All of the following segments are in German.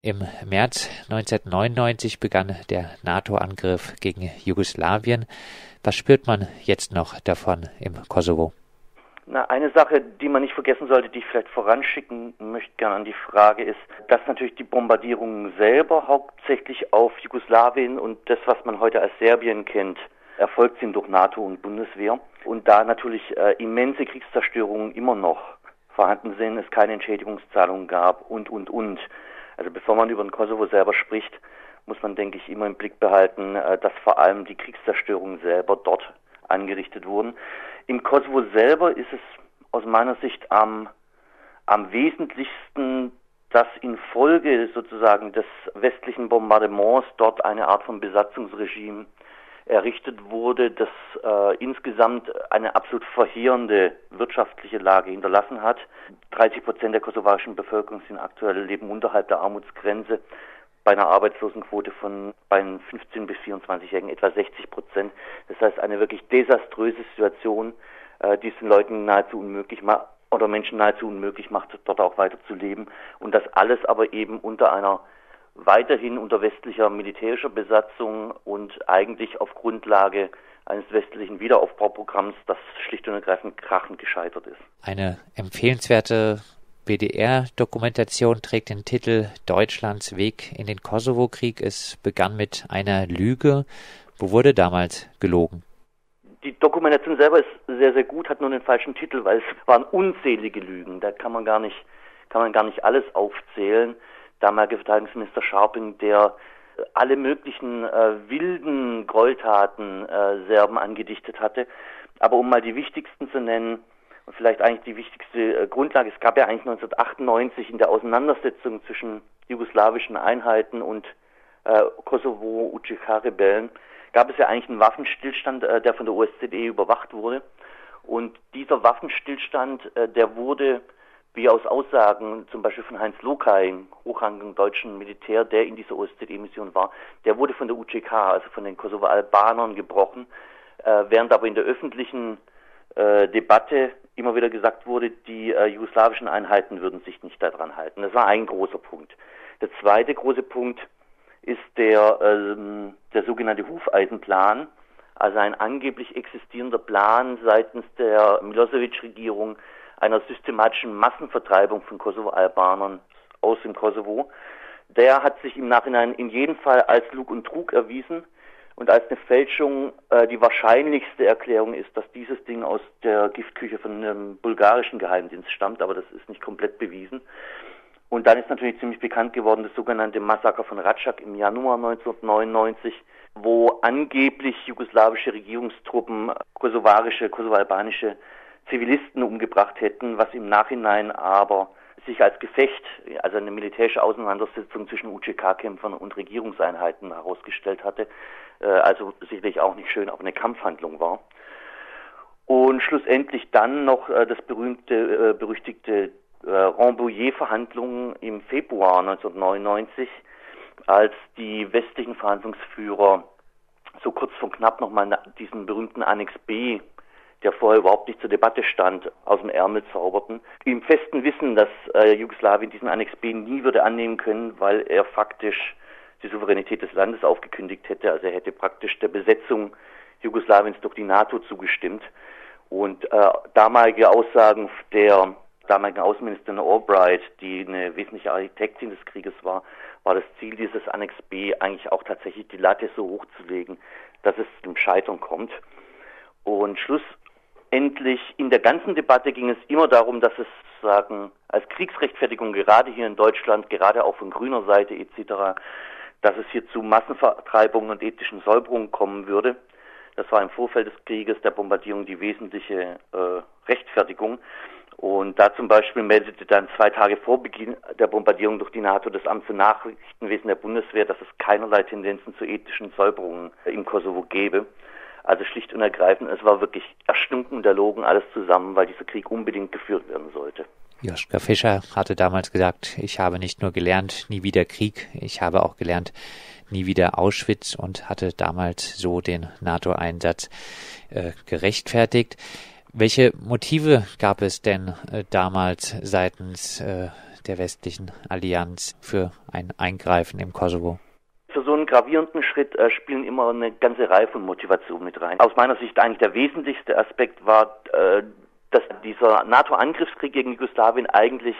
Im März 1999 begann der NATO-Angriff gegen Jugoslawien. Was spürt man jetzt noch davon im Kosovo? Na, eine Sache, die man nicht vergessen sollte, die ich vielleicht voranschicken möchte gerne an die Frage ist, dass natürlich die Bombardierungen selber hauptsächlich auf Jugoslawien und das, was man heute als Serbien kennt, erfolgt sind durch NATO und Bundeswehr und da natürlich immense Kriegszerstörungen immer noch vorhanden sind, es keine Entschädigungszahlungen gab und. Also bevor man über den Kosovo selber spricht, muss man, denke ich, immer im Blick behalten, dass vor allem die Kriegszerstörungen selber dort angerichtet wurden. Im Kosovo selber ist es aus meiner Sicht am wesentlichsten, dass infolge sozusagen des westlichen Bombardements dort eine Art von Besatzungsregime errichtet wurde, das insgesamt eine absolut verheerende wirtschaftliche Lage hinterlassen hat. 30% der kosovarischen Bevölkerung sind aktuell leben unterhalb der Armutsgrenze, bei einer Arbeitslosenquote von bei 15- bis 24-Jährigen etwa 60%. Das heißt, eine wirklich desaströse Situation, die es den Leuten nahezu unmöglich macht, oder Menschen nahezu unmöglich macht, dort auch weiter zu leben. Und das alles aber eben weiterhin unter westlicher militärischer Besatzung und eigentlich auf Grundlage eines westlichen Wiederaufbauprogramms, das schlicht und ergreifend krachend gescheitert ist. Eine empfehlenswerte WDR-Dokumentation trägt den Titel Deutschlands Weg in den Kosovo-Krieg. Es begann mit einer Lüge. Wo wurde damals gelogen? Die Dokumentation selber ist sehr, sehr gut, hat nur den falschen Titel, weil es waren unzählige Lügen. Da kann man gar nicht alles aufzählen. Damaliger Verteidigungsminister Scharping, der alle möglichen wilden Gräueltaten Serben angedichtet hatte. Aber um mal die wichtigsten zu nennen, und vielleicht eigentlich die wichtigste Grundlage, es gab ja eigentlich 1998 in der Auseinandersetzung zwischen jugoslawischen Einheiten und Kosovo-UÇK-Rebellen, gab es ja eigentlich einen Waffenstillstand, der von der OSZE überwacht wurde. Und dieser Waffenstillstand, der wurde, wie aus Aussagen zum Beispiel von Heinz Loquai, hochrangigen deutschen Militär, der in dieser OSZE-Mission war, der wurde von der UÇK, also von den Kosovo-Albanern, gebrochen, während aber in der öffentlichen Debatte immer wieder gesagt wurde, die jugoslawischen Einheiten würden sich nicht daran halten. Das war ein großer Punkt. Der zweite große Punkt ist der sogenannte Hufeisenplan, also ein angeblich existierender Plan seitens der Milosevic-Regierung, einer systematischen Massenvertreibung von Kosovo-Albanern aus dem Kosovo. Der hat sich im Nachhinein in jedem Fall als Lug und Trug erwiesen und als eine Fälschung. Die wahrscheinlichste Erklärung ist, dass dieses Ding aus der Giftküche von einem bulgarischen Geheimdienst stammt, aber das ist nicht komplett bewiesen. Und dann ist natürlich ziemlich bekannt geworden das sogenannte Massaker von Račak im Januar 1999, wo angeblich jugoslawische Regierungstruppen kosovo-albanische Zivilisten umgebracht hätten, was im Nachhinein aber sich als Gefecht, also eine militärische Auseinandersetzung zwischen UÇK-Kämpfern und Regierungseinheiten herausgestellt hatte, also sicherlich auch nicht schön, aber eine Kampfhandlung war. Und schlussendlich dann noch das berüchtigte Rambouillet-Verhandlungen im Februar 1999, als die westlichen Verhandlungsführer so kurz vor knapp nochmal diesen berühmten Annex B, der vorher überhaupt nicht zur Debatte stand, aus dem Ärmel zauberten. Im festen Wissen, dass Jugoslawien diesen Annex B nie würde annehmen können, weil er faktisch die Souveränität des Landes aufgekündigt hätte. Also er hätte praktisch der Besetzung Jugoslawiens durch die NATO zugestimmt. Und damalige Aussagen der damaligen Außenministerin Albright, die eine wesentliche Architektin des Krieges war, war das Ziel dieses Annex B eigentlich auch tatsächlich die Latte so hochzulegen, dass es zum Scheitern kommt. Und schlussendlich in der ganzen Debatte ging es immer darum, dass es sozusagen als Kriegsrechtfertigung gerade hier in Deutschland, gerade auch von grüner Seite etc., dass es hier zu Massenvertreibungen und ethnischen Säuberungen kommen würde. Das war im Vorfeld des Krieges, der Bombardierung, die wesentliche Rechtfertigung. Und da zum Beispiel meldete dann 2 Tage vor Beginn der Bombardierung durch die NATO das Amt für Nachrichtenwesen der Bundeswehr, dass es keinerlei Tendenzen zu ethnischen Säuberungen im Kosovo gäbe. Also schlicht und ergreifend, es war wirklich erstunken und erlogen alles zusammen, weil dieser Krieg unbedingt geführt werden sollte. Joschka Fischer hatte damals gesagt, ich habe nicht nur gelernt, nie wieder Krieg, ich habe auch gelernt, nie wieder Auschwitz, und hatte damals so den NATO-Einsatz gerechtfertigt. Welche Motive gab es denn damals seitens der westlichen Allianz für ein Eingreifen im Kosovo? Für so einen gravierenden Schritt spielen immer eine ganze Reihe von Motivationen mit rein. Aus meiner Sicht eigentlich der wesentlichste Aspekt war, dass dieser NATO-Angriffskrieg gegen Jugoslawien eigentlich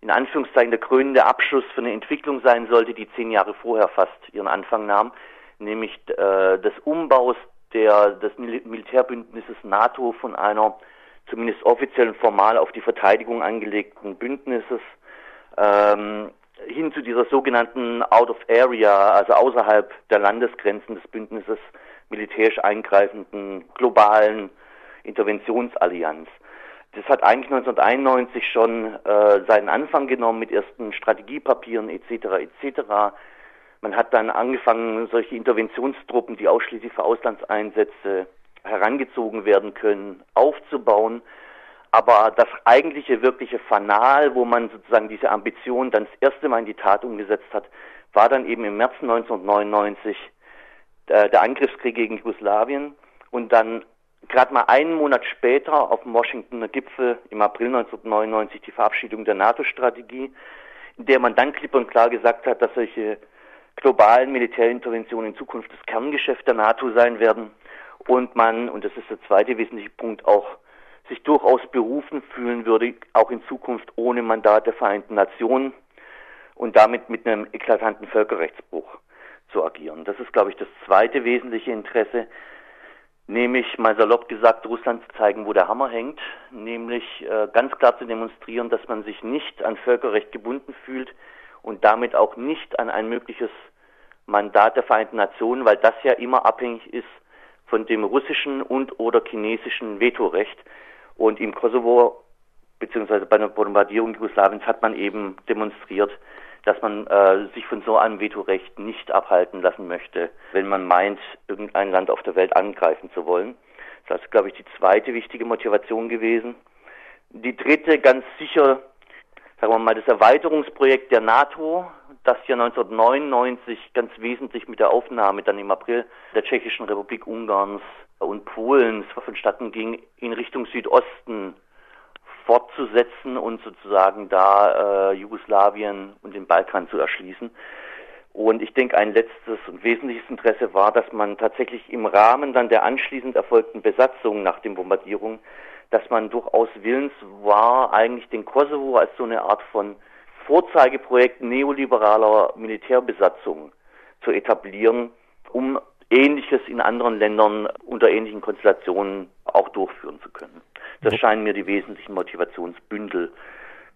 in Anführungszeichen der krönende Abschluss für eine Entwicklung sein sollte, die 10 Jahre vorher fast ihren Anfang nahm, nämlich des Umbaus des Militärbündnisses NATO von einer zumindest offiziell und formal auf die Verteidigung angelegten Bündnisses hin zu dieser sogenannten Out of Area, also außerhalb der Landesgrenzen des Bündnisses militärisch eingreifenden globalen Interventionsallianz. Das hat eigentlich 1991 schon seinen Anfang genommen mit ersten Strategiepapieren etc. etc. Man hat dann angefangen, solche Interventionstruppen, die ausschließlich für Auslandseinsätze herangezogen werden können, aufzubauen. Aber das eigentliche, wirkliche Fanal, wo man sozusagen diese Ambition dann das erste Mal in die Tat umgesetzt hat, war dann eben im März 1999 der Angriffskrieg gegen Jugoslawien und dann gerade mal einen Monat später auf dem Washingtoner Gipfel im April 1999 die Verabschiedung der NATO-Strategie, in der man dann klipp und klar gesagt hat, dass solche globalen Militärinterventionen in Zukunft das Kerngeschäft der NATO sein werden und man, und das ist der zweite wesentliche Punkt, auch sich durchaus berufen fühlen würde, auch in Zukunft ohne Mandat der Vereinten Nationen und damit mit einem eklatanten Völkerrechtsbruch zu agieren. Das ist, glaube ich, das zweite wesentliche Interesse, nämlich, mal salopp gesagt, Russland zu zeigen, wo der Hammer hängt, nämlich ganz klar zu demonstrieren, dass man sich nicht an Völkerrecht gebunden fühlt und damit auch nicht an ein mögliches Mandat der Vereinten Nationen, weil das ja immer abhängig ist von dem russischen und oder chinesischen Vetorecht. Und im Kosovo, beziehungsweise bei der Bombardierung Jugoslawiens, hat man eben demonstriert, dass man sich von so einem Vetorecht nicht abhalten lassen möchte, wenn man meint, irgendein Land auf der Welt angreifen zu wollen. Das ist, glaube ich, die zweite wichtige Motivation gewesen. Die dritte, ganz sicher, sagen wir mal, das Erweiterungsprojekt der NATO, das ja 1999 ganz wesentlich mit der Aufnahme dann im April der Tschechischen Republik, Ungarns und Polens vonstatten ging, in Richtung Südosten fortzusetzen und sozusagen da Jugoslawien und den Balkan zu erschließen. Und ich denke, ein letztes und wesentliches Interesse war, dass man tatsächlich im Rahmen dann der anschließend erfolgten Besatzung nach den Bombardierungen, dass man durchaus willens war, eigentlich den Kosovo als so eine Art von Vorzeigeprojekt neoliberaler Militärbesatzung zu etablieren, um Ähnliches in anderen Ländern unter ähnlichen Konstellationen auch durchführen zu können. Das scheinen mir die wesentlichen Motivationsbündel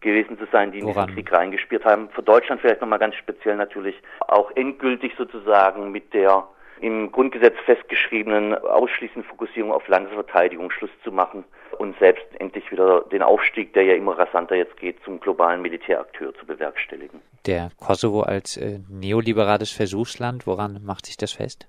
gewesen zu sein, die in diesen Krieg reingespielt haben. Für Deutschland vielleicht nochmal ganz speziell natürlich auch endgültig sozusagen mit der im Grundgesetz festgeschriebenen ausschließenden Fokussierung auf Landesverteidigung Schluss zu machen und selbst endlich wieder den Aufstieg, der ja immer rasanter jetzt geht, zum globalen Militärakteur zu bewerkstelligen. Der Kosovo als neoliberales Versuchsland, woran macht sich das fest?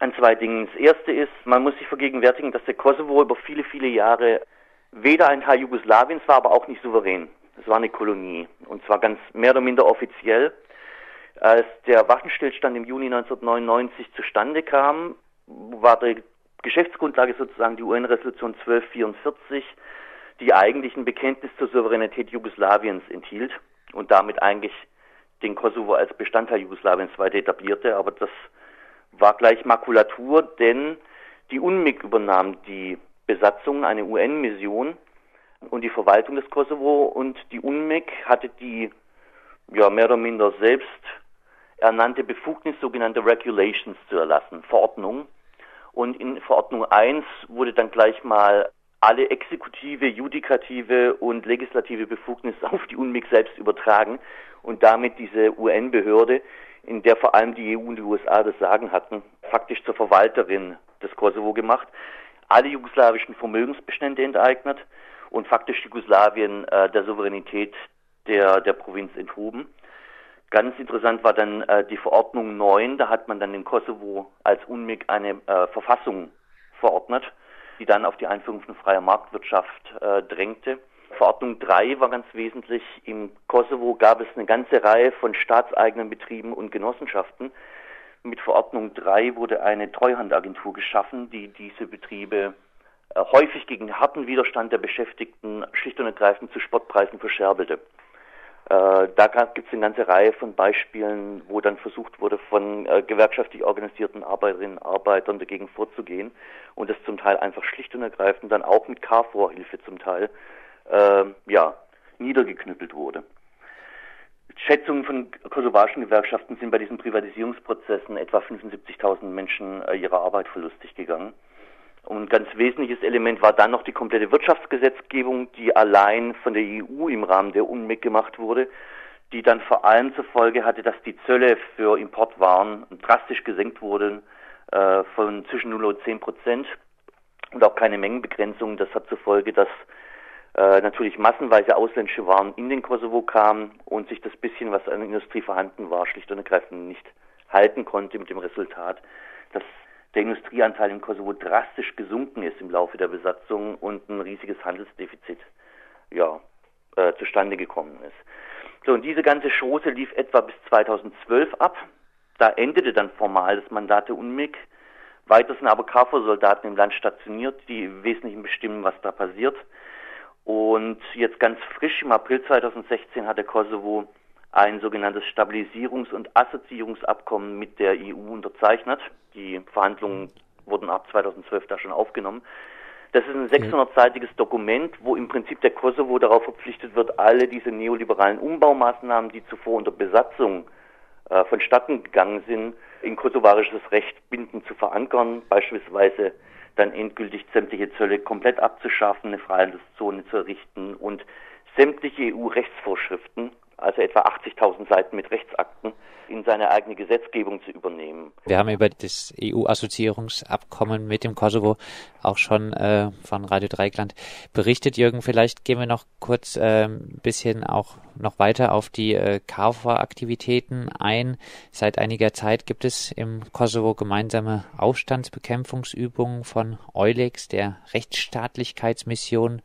An zwei Dingen. Das erste ist, man muss sich vergegenwärtigen, dass der Kosovo über viele, viele Jahre weder ein Teil Jugoslawiens war, aber auch nicht souverän. Es war eine Kolonie und zwar ganz mehr oder minder offiziell. Als der Waffenstillstand im Juni 1999 zustande kam, war die Geschäftsgrundlage sozusagen die UN-Resolution 1244, die eigentlich ein Bekenntnis zur Souveränität Jugoslawiens enthielt und damit eigentlich den Kosovo als Bestandteil Jugoslawiens weiter etablierte, aber das war gleich Makulatur, denn die UNMIK übernahm die Besatzung, eine UN-Mission und die Verwaltung des Kosovo und die UNMIK hatte die mehr oder minder selbst ernannte Befugnis, sogenannte Regulations zu erlassen, Verordnungen. Und in Verordnung 1 wurde dann gleich mal alle exekutive, judikative und legislative Befugnis auf die UNMIK selbst übertragen und damit diese UN-Behörde, in der vor allem die EU und die USA das Sagen hatten, faktisch zur Verwalterin des Kosovo gemacht, alle jugoslawischen Vermögensbestände enteignet und faktisch Jugoslawien der Souveränität der Provinz enthoben. Ganz interessant war dann die Verordnung 9, da hat man dann den Kosovo als UNMIK eine Verfassung verordnet, die dann auf die Einführung von freier Marktwirtschaft drängte. Verordnung 3 war ganz wesentlich. Im Kosovo gab es eine ganze Reihe von staatseigenen Betrieben und Genossenschaften. Mit Verordnung 3 wurde eine Treuhandagentur geschaffen, die diese Betriebe häufig gegen harten Widerstand der Beschäftigten schlicht und ergreifend zu Spottpreisen verscherbelt. Da gibt es eine ganze Reihe von Beispielen, wo dann versucht wurde, von gewerkschaftlich organisierten Arbeiterinnen und Arbeitern dagegen vorzugehen und das zum Teil einfach schlicht und ergreifend dann auch mit KFOR-Hilfe zum Teil niedergeknüppelt wurde. Schätzungen von kosovarischen Gewerkschaften sind bei diesen Privatisierungsprozessen etwa 75.000 Menschen ihrer Arbeit verlustig gegangen. Und ein ganz wesentliches Element war dann noch die komplette Wirtschaftsgesetzgebung, die allein von der EU im Rahmen der UNMIK gemacht wurde, die dann vor allem zur Folge hatte, dass die Zölle für Importwaren drastisch gesenkt wurden von zwischen 0 und 10% und auch keine Mengenbegrenzung. Das hat zur Folge, dass natürlich massenweise ausländische Waren in den Kosovo kamen und sich das bisschen, was an der Industrie vorhanden war, schlicht und ergreifend nicht halten konnte, mit dem Resultat, dass der Industrieanteil im Kosovo drastisch gesunken ist im Laufe der Besatzung und ein riesiges Handelsdefizit zustande gekommen ist. So, und diese ganze Chose lief etwa bis 2012 ab. Da endete dann formal das Mandat der UNMIK. Weiter sind aber KFOR-Soldaten im Land stationiert, die im Wesentlichen bestimmen, was da passiert. Und jetzt ganz frisch, im April 2016 hat der Kosovo ein sogenanntes Stabilisierungs- und Assoziierungsabkommen mit der EU unterzeichnet. Die Verhandlungen wurden ab 2012 da schon aufgenommen. Das ist ein 600-seitiges Dokument, wo im Prinzip der Kosovo darauf verpflichtet wird, alle diese neoliberalen Umbaumaßnahmen, die zuvor unter Besatzung vonstatten gegangen sind, in kosovarisches Recht bindend zu verankern, beispielsweise dann endgültig sämtliche Zölle komplett abzuschaffen, eine Freihandelszone zu errichten und sämtliche EU-Rechtsvorschriften, also etwa 80.000 Seiten mit Rechtsakten, in seine eigene Gesetzgebung zu übernehmen. Wir haben über das EU-Assoziierungsabkommen mit dem Kosovo auch schon von Radio Dreieckland berichtet. Jürgen, vielleicht gehen wir noch kurz ein bisschen auch noch weiter auf die KFOR-Aktivitäten ein. Seit einiger Zeit gibt es im Kosovo gemeinsame Aufstandsbekämpfungsübungen von EULEX, der Rechtsstaatlichkeitsmission,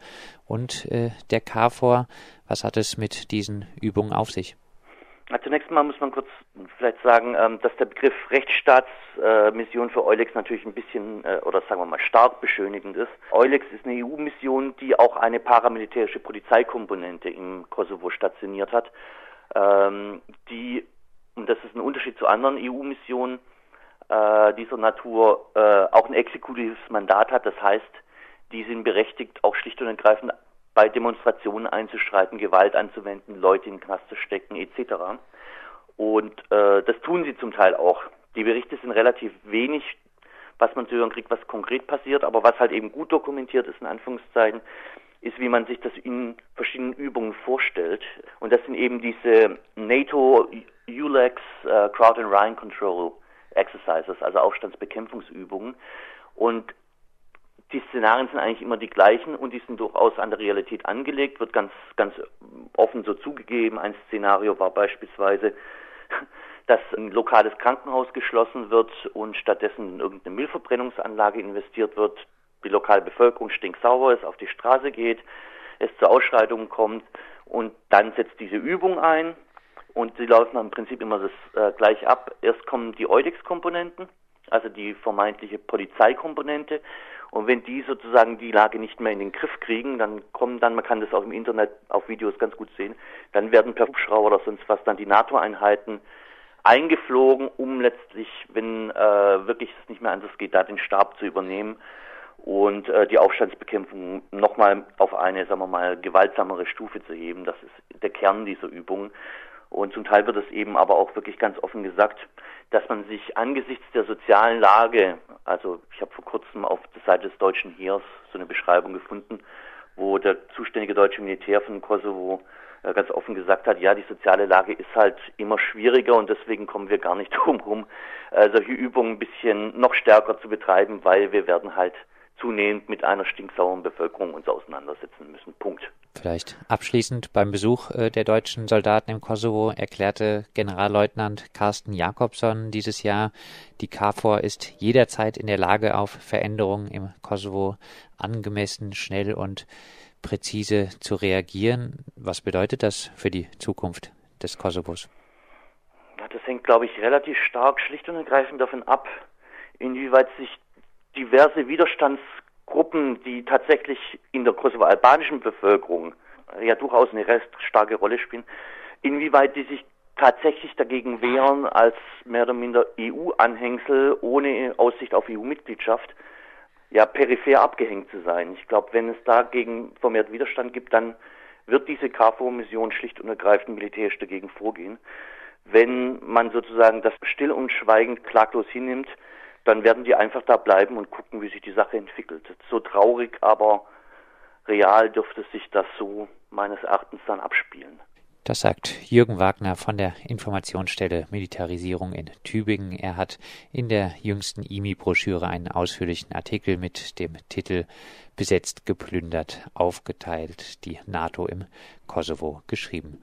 und der KFOR. Was hat es mit diesen Übungen auf sich? Zunächst mal muss man kurz vielleicht sagen, dass der Begriff Rechtsstaatsmission für EULEX natürlich ein bisschen, oder sagen wir mal, stark beschönigend ist. EULEX ist eine EU-Mission, die auch eine paramilitärische Polizeikomponente im Kosovo stationiert hat, die, und das ist ein Unterschied zu anderen EU-Missionen dieser Natur, auch ein exekutives Mandat hat. Das heißt, die sind berechtigt, auch schlicht und ergreifend bei Demonstrationen einzuschreiten, Gewalt anzuwenden, Leute in den Knast zu stecken, etc. Und das tun sie zum Teil auch. Die Berichte sind relativ wenig, was man zu hören kriegt, was konkret passiert, aber was halt eben gut dokumentiert ist, in Anführungszeichen, ist, wie man sich das in verschiedenen Übungen vorstellt. Und das sind eben diese NATO, EULEX, Crowd and Riot Control Exercises, also Aufstandsbekämpfungsübungen. Und die Szenarien sind eigentlich immer die gleichen und die sind durchaus an der Realität angelegt, wird ganz offen so zugegeben. Ein Szenario war beispielsweise, dass ein lokales Krankenhaus geschlossen wird und stattdessen in irgendeine Müllverbrennungsanlage investiert wird, die lokale Bevölkerung stinksauer ist, auf die Straße geht, es zu Ausschreitungen kommt und dann setzt diese Übung ein und sie laufen im Prinzip immer das gleich ab. Erst kommen die EULEX-Komponenten, also die vermeintliche Polizeikomponente. Und wenn die sozusagen die Lage nicht mehr in den Griff kriegen, dann kommen dann, man kann das auch im Internet auf Videos ganz gut sehen, dann werden per Hubschrauber oder sonst was dann die NATO-Einheiten eingeflogen, um letztlich, wenn wirklich es nicht mehr anders geht, da den Stab zu übernehmen und die Aufstandsbekämpfung nochmal auf eine, sagen wir mal, gewaltsamere Stufe zu heben. Das ist der Kern dieser Übung. Und zum Teil wird es eben aber auch wirklich ganz offen gesagt, dass man sich angesichts der sozialen Lage, also ich habe vor kurzem auf der Seite des deutschen Heers so eine Beschreibung gefunden, wo der zuständige deutsche Militär von Kosovo ganz offen gesagt hat, ja, die soziale Lage ist halt immer schwieriger und deswegen kommen wir gar nicht drum herum, solche Übungen ein bisschen noch stärker zu betreiben, weil wir werden halt zunehmend mit einer stinksauren Bevölkerung uns auseinandersetzen müssen. Punkt. Vielleicht abschließend: Beim Besuch der deutschen Soldaten im Kosovo erklärte Generalleutnant Carsten Jakobson dieses Jahr, die KFOR ist jederzeit in der Lage, auf Veränderungen im Kosovo angemessen, schnell und präzise zu reagieren. Was bedeutet das für die Zukunft des Kosovos? Ja, das hängt, glaube ich, relativ stark, schlicht und ergreifend davon ab, inwieweit sich diverse Widerstandsgruppen, die tatsächlich in der kosovo-albanischen Bevölkerung ja durchaus eine recht starke Rolle spielen, Inwieweit die sich tatsächlich dagegen wehren, als mehr oder minder EU-Anhängsel ohne Aussicht auf EU-Mitgliedschaft, ja, peripher abgehängt zu sein. Ich glaube, wenn es dagegen vermehrt Widerstand gibt, dann wird diese KFOR-Mission schlicht und ergreifend militärisch dagegen vorgehen. Wenn man sozusagen das still und schweigend klaglos hinnimmt, dann werden die einfach da bleiben und gucken, wie sich die Sache entwickelt. So traurig, aber real dürfte sich das so meines Erachtens dann abspielen. Das sagt Jürgen Wagner von der Informationsstelle Militarisierung in Tübingen. Er hat in der jüngsten IMI-Broschüre einen ausführlichen Artikel mit dem Titel „Besetzt, geplündert, aufgeteilt – Die NATO im Kosovo“ geschrieben.